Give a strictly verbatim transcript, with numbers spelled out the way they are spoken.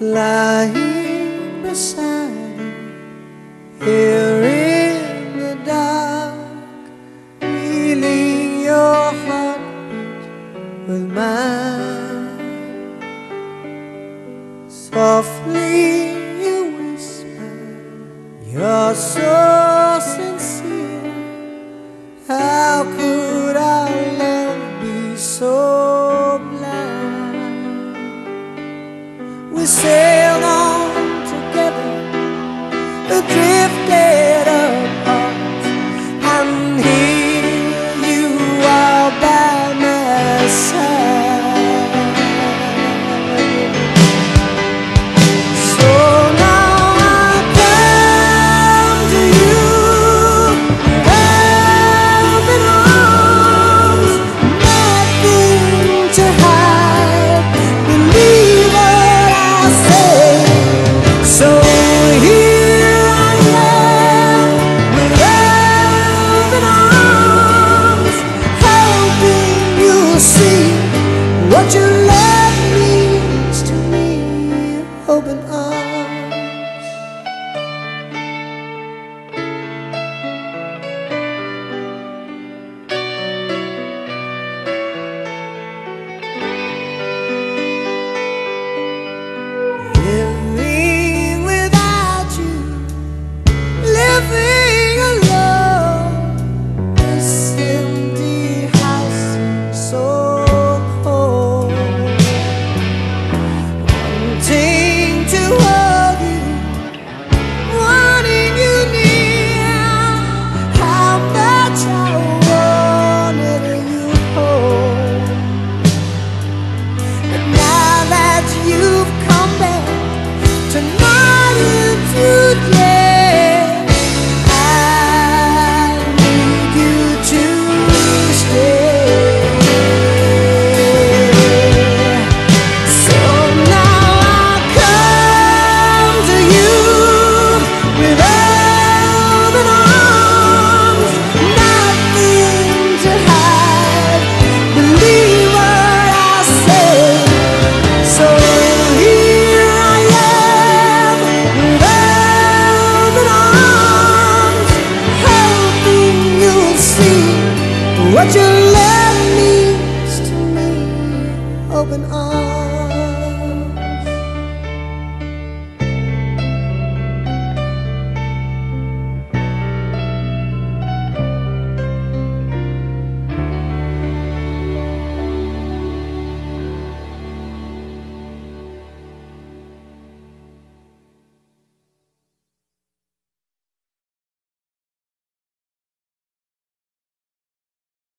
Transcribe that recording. lying beside you, here in the dark, feeling your heartbeat with mine. Softly you whisper, you're so sincere. How could our love be so blind? We sailed on together, but drifted apart, and here you are by my side. So now I come to you, open arms, nothing to hide. Believe what I say. So here I am with open arms, hoping you'll see what your love means to me. Open arms.